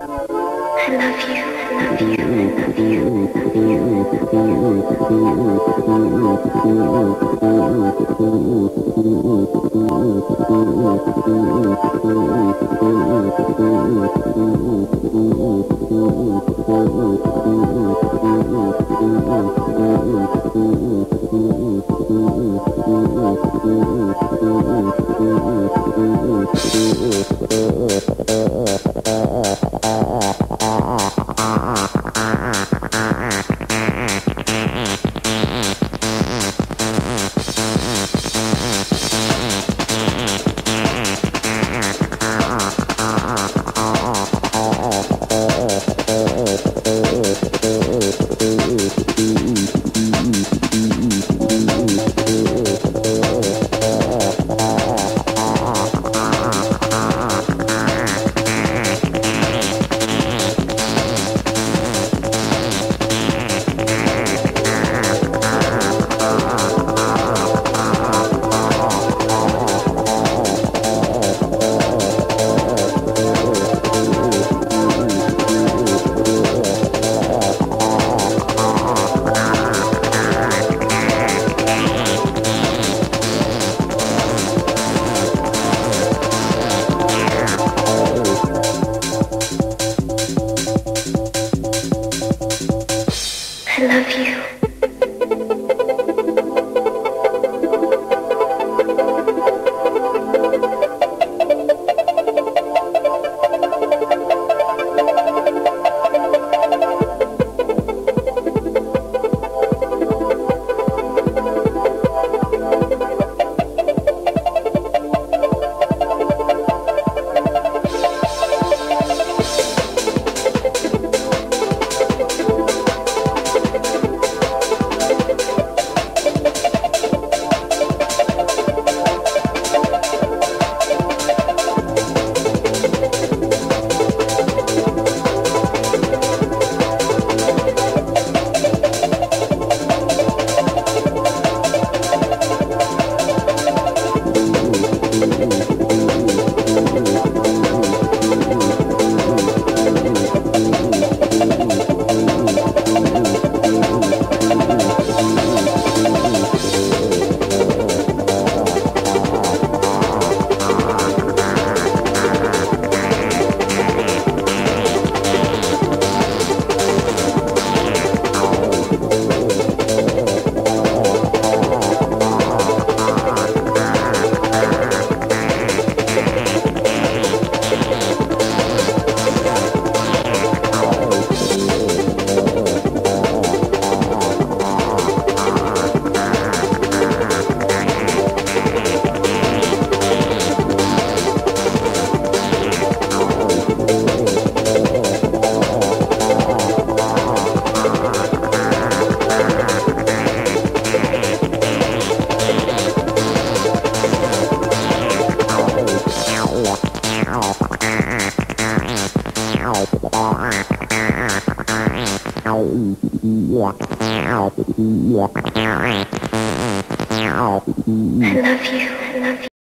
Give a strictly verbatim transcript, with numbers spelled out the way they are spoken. I love you, I love you.